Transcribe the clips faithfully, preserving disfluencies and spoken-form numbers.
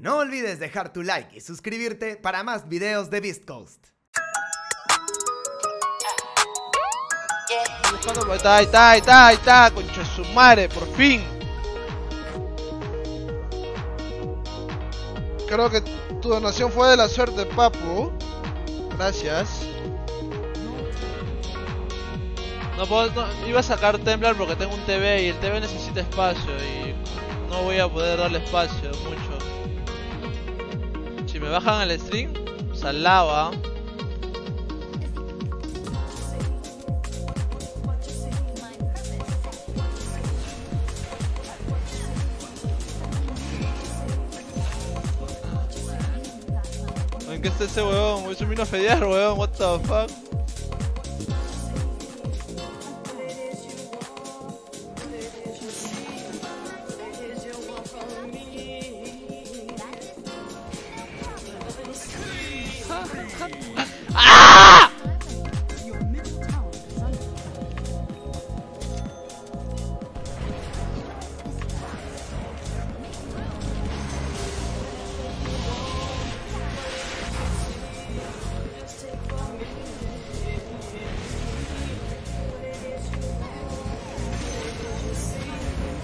No olvides dejar tu like y suscribirte para más videos de Beast Coast. Ahí está, ahí está, ahí está, ahí está, concha de su madre, por fin. Creo que tu donación fue de la suerte, papu. Gracias. No puedo, no, iba a sacar Templar porque tengo un T V y el T V necesita espacio y no voy a poder darle espacio mucho. Si me bajan el stream, salaba. ¿En qué está ese huevón? Voy a subir a fedear, huevón, what the fuck. ¡Ah!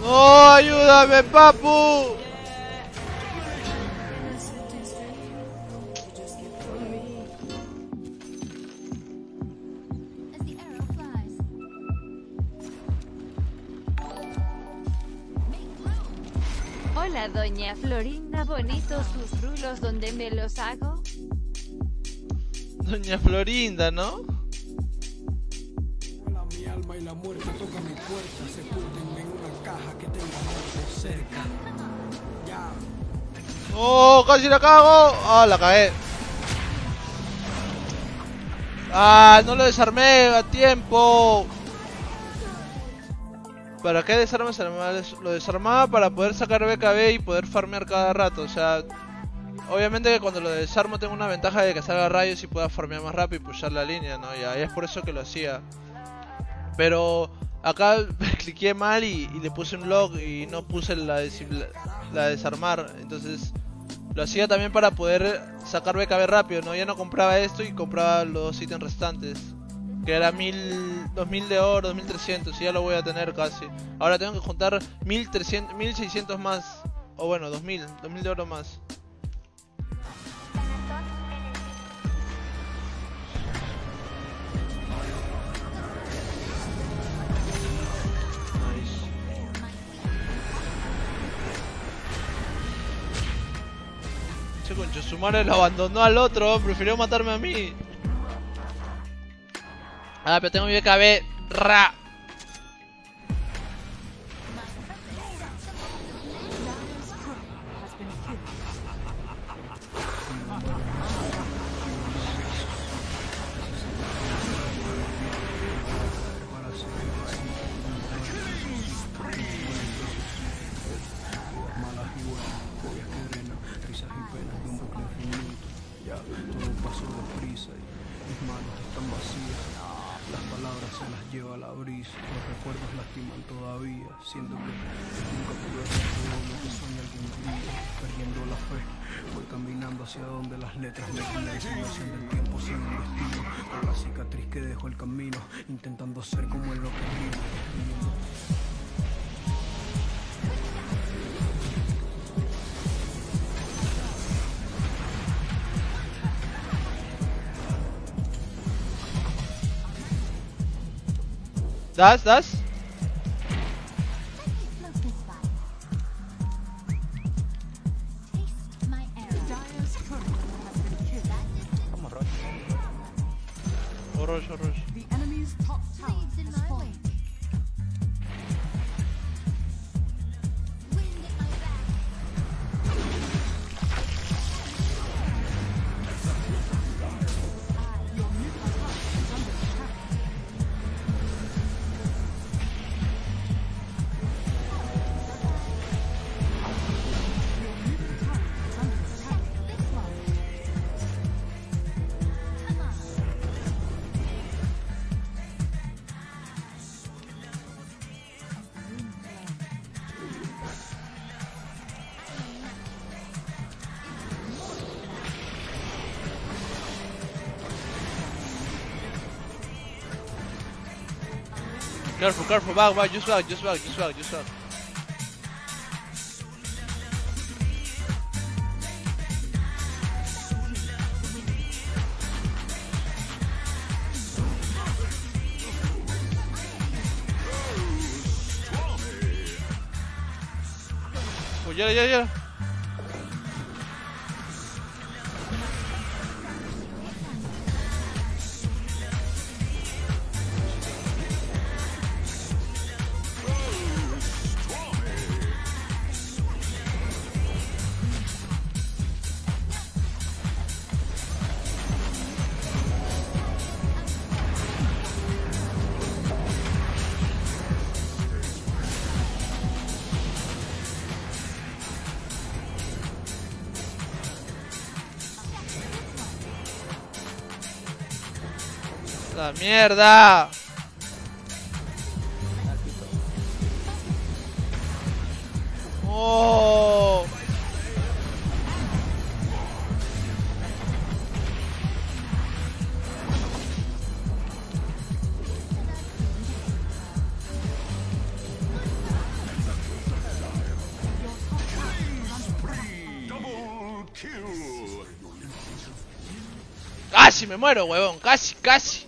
¡No, ayúdame, papu! Hola, Doña Florinda, bonitos tus rulos, ¿dónde me los hago? Doña Florinda, ¿no? Hola, mi alma y la muerte toca mi puerta, sepúltenme en una caja que tenga muerto cerca. Ya. ¡Oh, casi la cago! ¡Ah, la cagué! ¡Ah, no lo desarmé a tiempo! ¿Para qué desarmas? Lo desarmaba para poder sacar B K B y poder farmear cada rato. O sea, obviamente que cuando lo desarmo tengo una ventaja de que salga rayos y pueda farmear más rápido y pushar la línea, ¿no? Y ahí es por eso que lo hacía. Pero acá cliqué mal y, y le puse un lock y no puse la, des la, la desarmar. Entonces lo hacía también para poder sacar B K B rápido, ¿no? Ya no compraba esto y compraba los ítems restantes. Que era mil, dos mil de oro, dos mil trescientos, y ya lo voy a tener casi. Ahora tengo que juntar mil seiscientos más. O bueno, dos mil, dos mil de oro más. Nice. Che, concho, su madre lo abandonó al otro, prefirió matarme a mí. Ah, pero tengo mi B K B. Ra. Ya, todo pasó deprisa y mis manos están vacías. Las palabras se las lleva la brisa, los recuerdos lastiman todavía. Siento que nunca pude hacer todo lo que soñé algún día. Perdiendo la fe, voy caminando hacia donde las letras me guían. La insinuación del tiempo sin el destino, con la cicatriz que dejó el camino, intentando ser como el loco vivo. Das, das. Oh, rush, oh, rush. Careful, careful, back, back, just back, just back, just back, just back. Oh, yeah, yeah, yeah. La mierda. Oh. Casi me muero, huevón, casi, casi.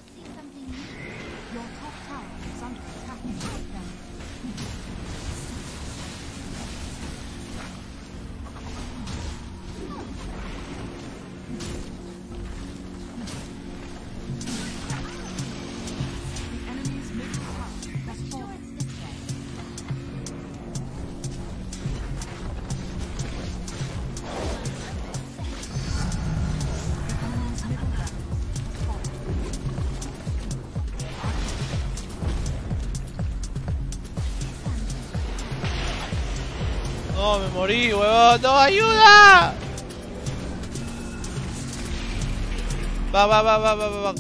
No, me morí, huevón. ¡No, ayuda! Va, va, va, va, va, va, va.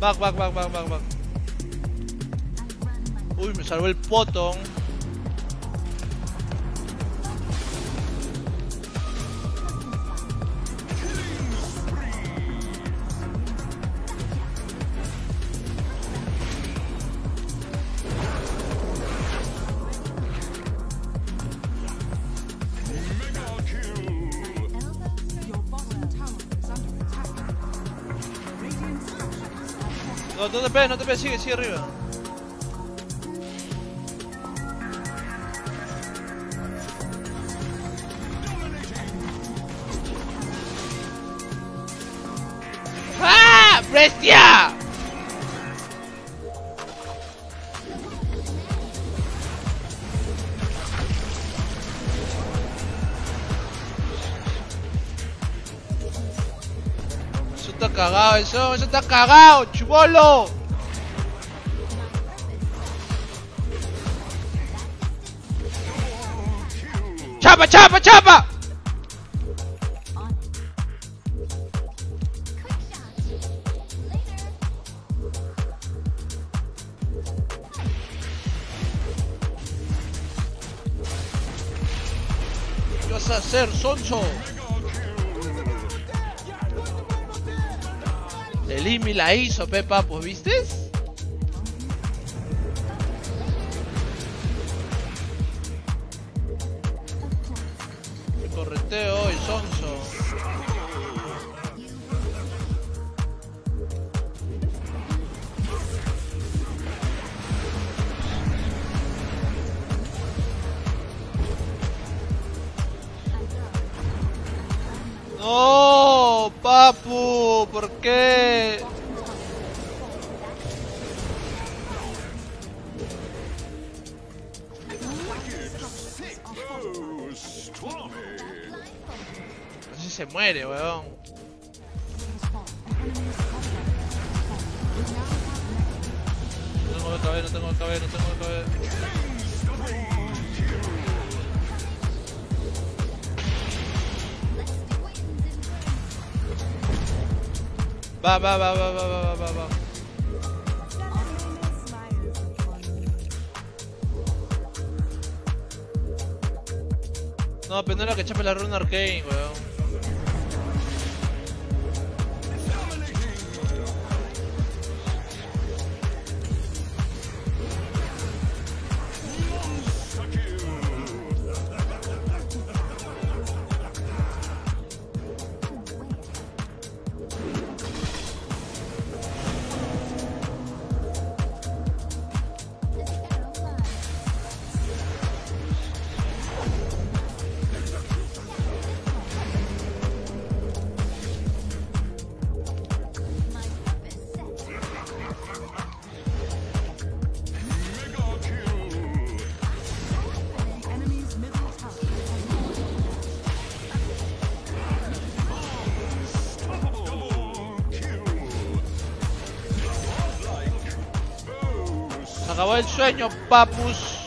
Back, back, back, back, back, back. Uy, me salvó el potón. No, no te pegues, no te pegues, sigue, sigue arriba. ¡Ah! ¡Bestia! Está cagado eso, eso está cagado, chubolo. Chapa, chapa, chapa. ¿Qué vas a hacer, sonso? El Imi la hizo, Pepa, pues, ¿viste? Correteo y sonso. No, papu, ¿por qué? Así se muere, weón. No tengo que caber, no tengo que caber, no tengo que caber. Va, va, va, va, va, va, va, va. No, pendejo que chape la runa arcane, weón. acabó el sueño, papus.